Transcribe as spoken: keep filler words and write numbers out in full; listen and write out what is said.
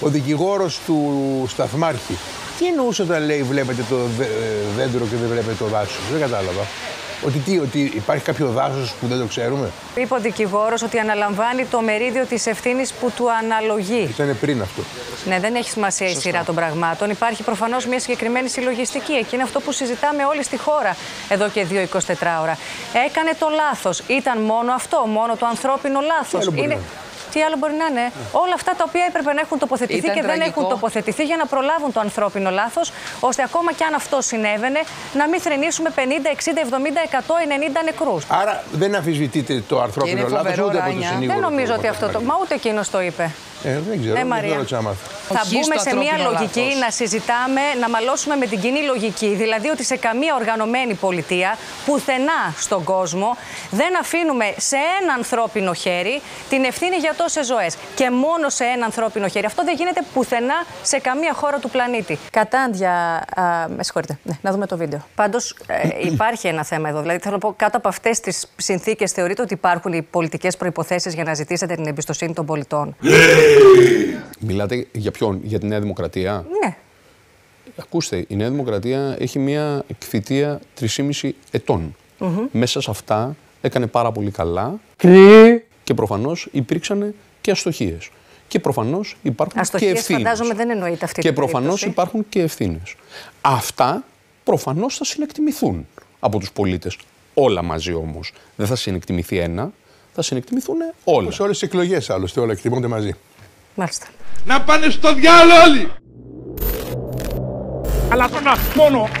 ο δικηγόρος του σταθμάρχη. Τι εννοούσε όταν λέει βλέπετε το δέντρο και δεν βλέπετε το δάσος? Δεν κατάλαβα. Ότι, τι, ότι υπάρχει κάποιο δάσος που δεν το ξέρουμε. Είπε ο δικηγόρος ότι αναλαμβάνει το μερίδιο της ευθύνης που του αναλογεί. Ήταν πριν αυτό. Ναι, δεν έχει σημασία η σειρά των πραγμάτων. Υπάρχει προφανώς μια συγκεκριμένη συλλογιστική. Εκεί είναι αυτό που συζητάμε όλοι στη χώρα εδώ και δύο εικοσιτέσσερις ώρα. Έκανε το λάθος. Ήταν μόνο αυτό, μόνο το ανθρώπινο λάθος. Τι άλλο μπορεί να είναι. Ναι. Όλα αυτά τα οποία έπρεπε να έχουν τοποθετηθεί ήταν και τραγικό. Δεν έχουν τοποθετηθεί για να προλάβουν το ανθρώπινο λάθος, ώστε ακόμα κι αν αυτό συνέβαινε, να μην θρηνήσουμε πενήντα, εξήντα, εβδομήντα, εκατό, ενενήντα νεκρούς. Άρα δεν αμφισβητείτε το ανθρώπινο λάθος ούτε από τους συνήγορους. Δεν νομίζω ότι αυτό το. Μα ούτε εκείνος το είπε. Ε, δεν ξέρω. Ναι, Μαρία. Δεν ξέρω θα μπούμε σε μια λογική λάθος. Να συζητάμε, να μαλώσουμε με την κοινή λογική. Δηλαδή ότι σε καμία οργανωμένη πολιτεία, πουθενά στον κόσμο, δεν αφήνουμε σε ένα ανθρώπινο χέρι την ευθύνη για τόσες ζωές. Και μόνο σε ένα ανθρώπινο χέρι. Αυτό δεν γίνεται πουθενά σε καμία χώρα του πλανήτη. Κατάντια. Α, με συγχωρείτε. Ναι, να δούμε το βίντεο. Πάντως ε, υπάρχει ένα θέμα εδώ. Δηλαδή θέλω να πω, κάτω από αυτές τις συνθήκες, θεωρείτε ότι υπάρχουν οι πολιτικές προϋποθέσεις για να ζητήσετε την εμπιστοσύνη των πολιτών? Μιλάτε για ποιον, για τη Νέα Δημοκρατία? Ναι. Ακούστε, η Νέα Δημοκρατία έχει μια εκφυτεία τρεισήμισι ετών. Mm-hmm. Μέσα σε αυτά έκανε πάρα πολύ καλά. Κρυ. Και προφανώς υπήρξαν και αστοχίες. Και προφανώς υπάρχουν αστοχίες, και ευθύνες. Φαντάζομαι δεν εννοείται αυτή. Και προφανώς υπάρχουν και ευθύνες. Αυτά προφανώς θα συνεκτιμηθούν από τους πολίτες. Όλα μαζί όμως. Δεν θα συνεκτιμηθεί ένα. Θα συνεκτιμηθούν όλα. Όπως όλες τις εκλογές άλλωστε, όλα εκτιμώνται μαζί. Μάλιστα. Να πάνε στο διάλογο όλοι! Αλλά τώρα μόνο